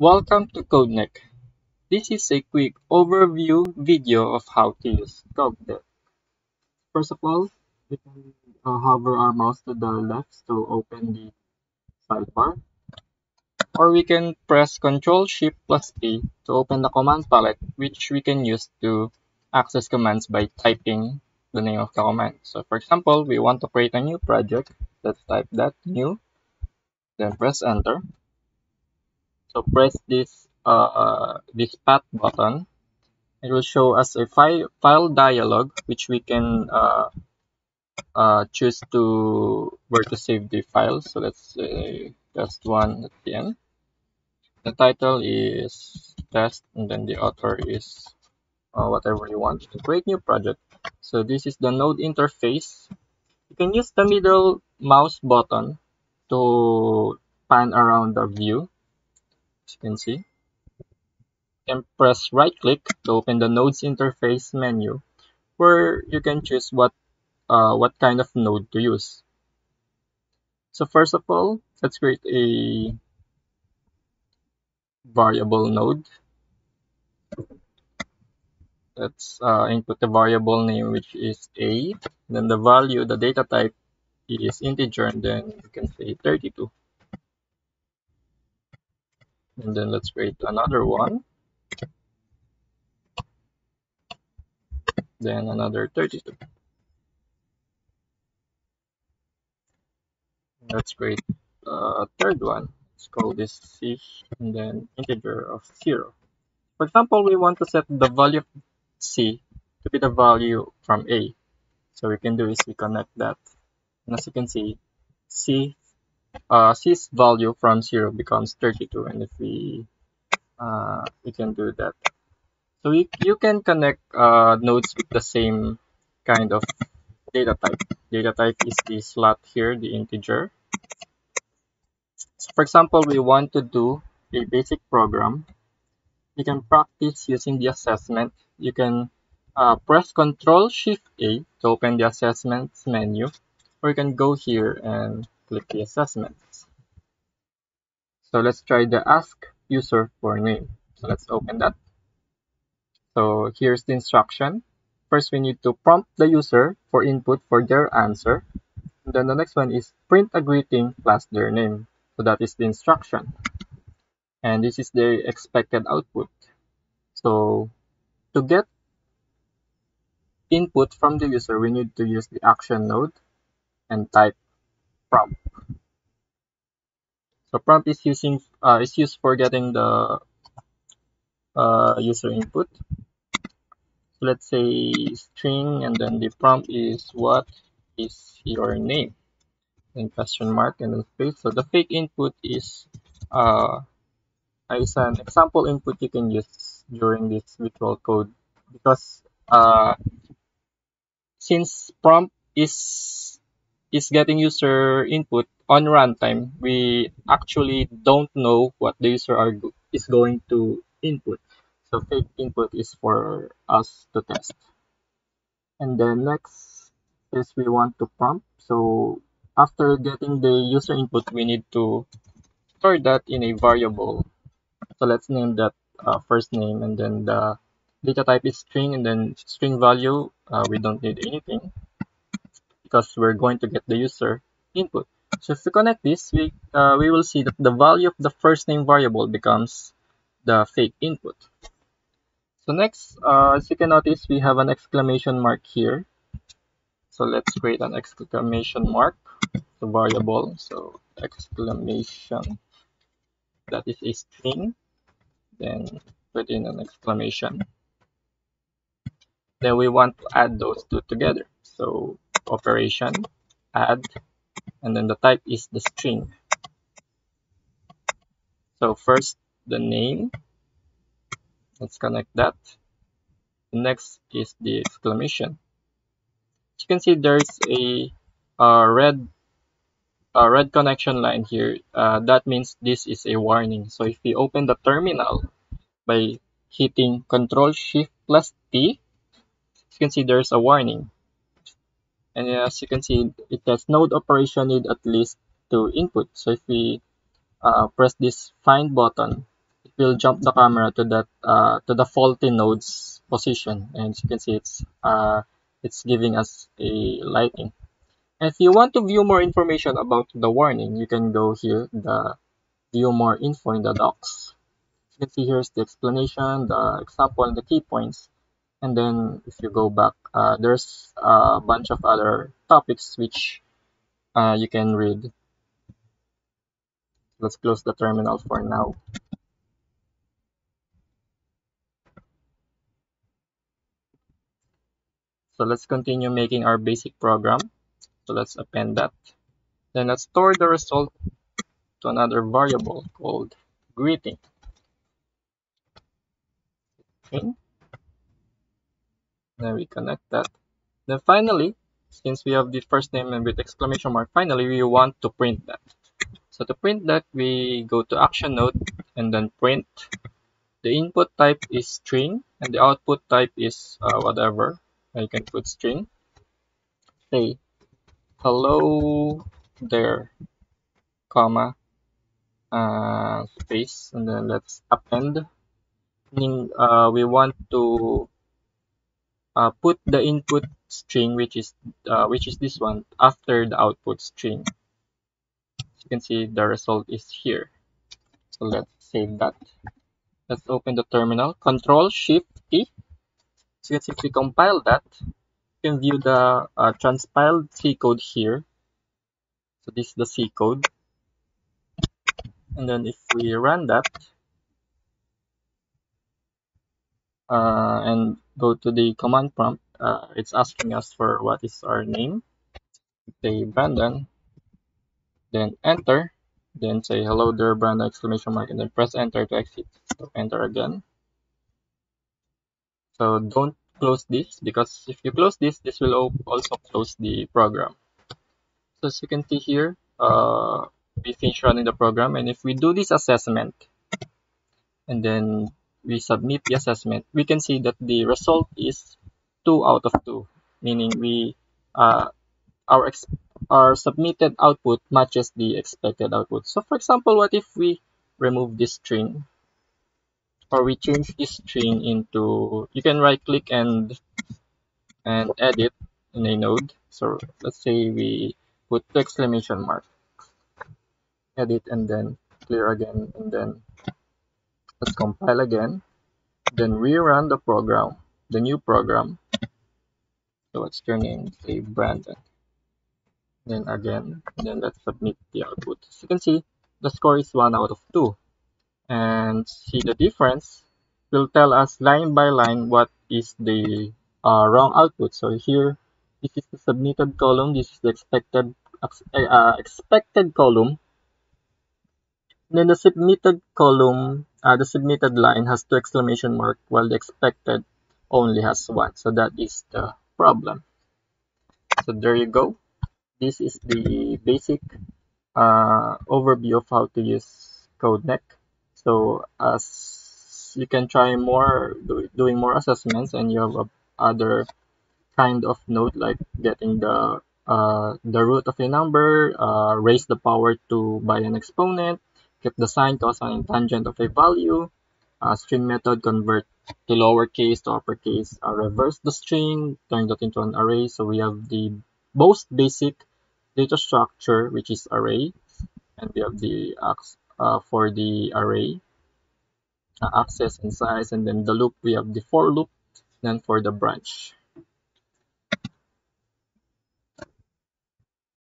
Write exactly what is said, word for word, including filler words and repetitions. Welcome to CodeNect. This is a quick overview video of how to use CodeNect. First of all, we can uh, hover our mouse to the left to open the sidebar, or we can press control shift plus P to open the command palette, which we can use to access commands by typing the name of the command. So for example, we want to create a new project. Let's type that, new, then press enter. So press this uh, uh, this path button. It will show us a file file dialog, which we can uh, uh, choose to where to save the file. So let's say test one at the end. The title is test, and then the author is uh, whatever you want. To create new project. So this is the node interface. You can use the middle mouse button to pan around the view. As you can see, you can press right click to open the nodes interface menu, where you can choose what uh, what kind of node to use. So first of all, let's create a variable node. Let's uh, input the variable name, which is A, then the value, the data type is integer, and then you can say thirty-two. And then let's create another one, then another thirty-two. Let's create a third one. Let's call this C, and then integer of zero. For example, we want to set the value of C to be the value from A. So we can do is we connect that, and as you can see, C Uh, C's value from zero becomes thirty-two, and if we uh, we can do that. So we, you can connect uh, nodes with the same kind of data type. Data type is the slot here, the integer. So for example, we want to do a basic program. You can practice using the assessment. You can uh, press control shift A to open the assessments menu, or you can go here and click the assessments. So let's try the ask user for name. So let's open that. So here's the instruction. First, we need to prompt the user for input for their answer. And then the next one is print a greeting plus their name. So that is the instruction. And this is the expected output. So to get input from the user, we need to use the action node and type prompt. So prompt is using uh, is used for getting the uh, user input. So let's say string, and then the prompt is what is your name, and question mark, and then space. So the fake input is uh, is an example input you can use during this virtual code, because uh, since prompt is is getting user input on runtime, we actually don't know what the user are go is going to input. So fake input is for us to test. And then next is we want to prompt. So after getting the user input, we need to store that in a variable. So let's name that uh, first name, and then the data type is string, and then string value, uh, we don't need anything, because we're going to get the user input. So if we connect this, we uh, we will see that the value of the first name variable becomes the fake input. So next, uh, as you can notice, we have an exclamation mark here. So let's create an exclamation mark, the variable. So exclamation, that is a string, then put in an exclamation. Then we want to add those two together. So operation add, and then the type is the string. So first the name, let's connect that. Next is the exclamation. As you can see, there's a, a red a red connection line here. Uh, that means this is a warning. So if we open the terminal by hitting control shift plus P, you can see there's a warning. And as you can see, it has node operation need at least two inputs. So if we uh, press this find button, it will jump the camera to that uh, to the faulty node's position, and as you can see, it's uh, it's giving us a lightning. If you want to view more information about the warning, you can go here, the view more info in the docs. You can see here's the explanation, the example, and the key points. And then if you go back, uh, there's a bunch of other topics which uh, you can read. Let's close the terminal for now. So let's continue making our basic program. So let's append that. Then let's store the result to another variable called greeting. Okay. Then we connect that. Then finally, since we have the first name and with exclamation mark, finally we want to print that. So to print that, we go to action node and then print. The input type is string and the output type is uh, whatever. I can put string. Say hello there, comma, uh, space, and then let's append. Meaning, uh, we want to uh, put the input string, which is uh, which is this one, after the output string. You can see the result is here. So let's save that. Let's open the terminal. Control Shift T. So you can see if we compile that, you can view the uh, transpiled C code here. So this is the C code. And then if we run that uh, and go to the command prompt, uh, it's asking us for what is our name. Say Brandon, then enter, then say hello there Brandon exclamation mark, and then press enter to exit. So enter again. So don't close this, because if you close this, this will also close the program. So as you can see here, uh, we finish running the program, and if we do this assessment and then we submit the assessment, we can see that the result is two out of two, meaning we uh, our, ex our submitted output matches the expected output. So for example, what if we remove this string? Or we change this string into, you can right click and and edit in a node. So let's say we put two exclamation mark, edit, and then clear again, and then let's compile again, then rerun the program, the new program. So what's your name? Say Brandon, then again, and then let's submit the output. As you can see, the score is one out of two. And see the difference will tell us line by line what is the uh, wrong output. So here, this is the submitted column, this is the expected uh, expected column, and then the submitted column, uh, the submitted line has two exclamation mark, while the expected only has one. So that is the problem. So there you go. This is the basic uh, overview of how to use CodeNect. So as you can try more, do, doing more assessments, and you have a, other kind of node like getting the uh, the root of a number, uh, raise the power to by an exponent, get the sine, cosine, and tangent of a value, uh, string method, convert the lowercase to uppercase, uh, reverse the string, turn that into an array. So we have the most basic data structure, which is array, and we have the axis. Uh, for the array, uh, access and size, and then the loop, we have the for loop, and then for the branch.